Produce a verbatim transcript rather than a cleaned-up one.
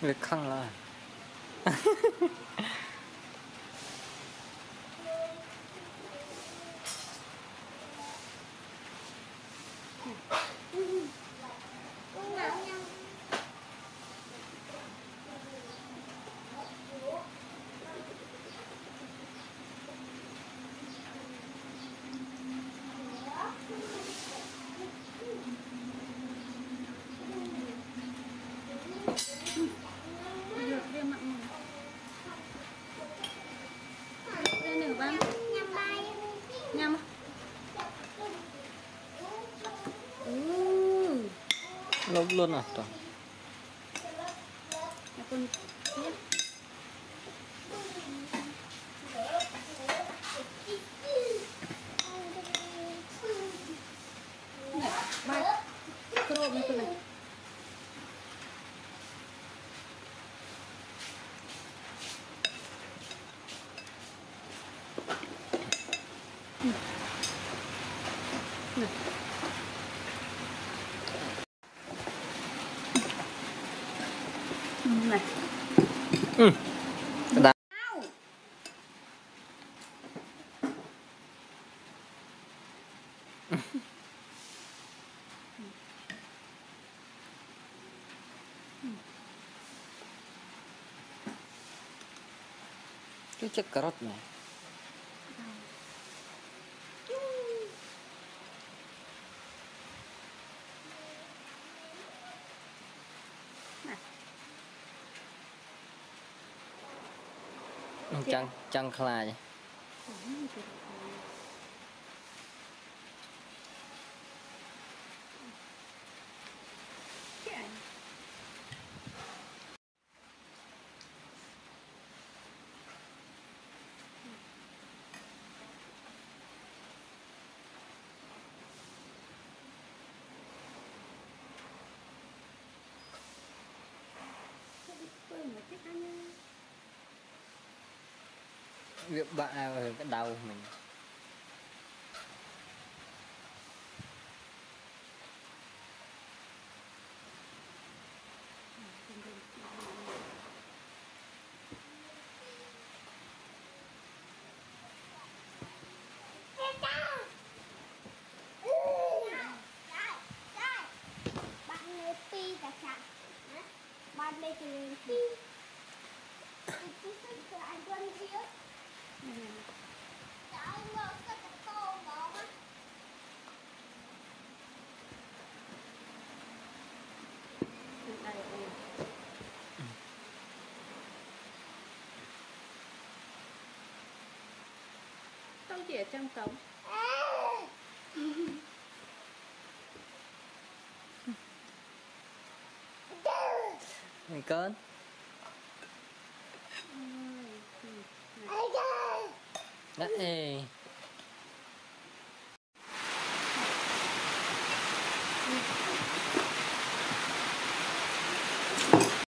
왜 칼라? Nấu luôn à? Toàn này. Ừ. Đá. Cái chiếc cà rốt này. Chăng chăng khla vậy. Việc bạn ở cái đầu mình tôi chỉ ở trong cống. Mình cơn. Đấy.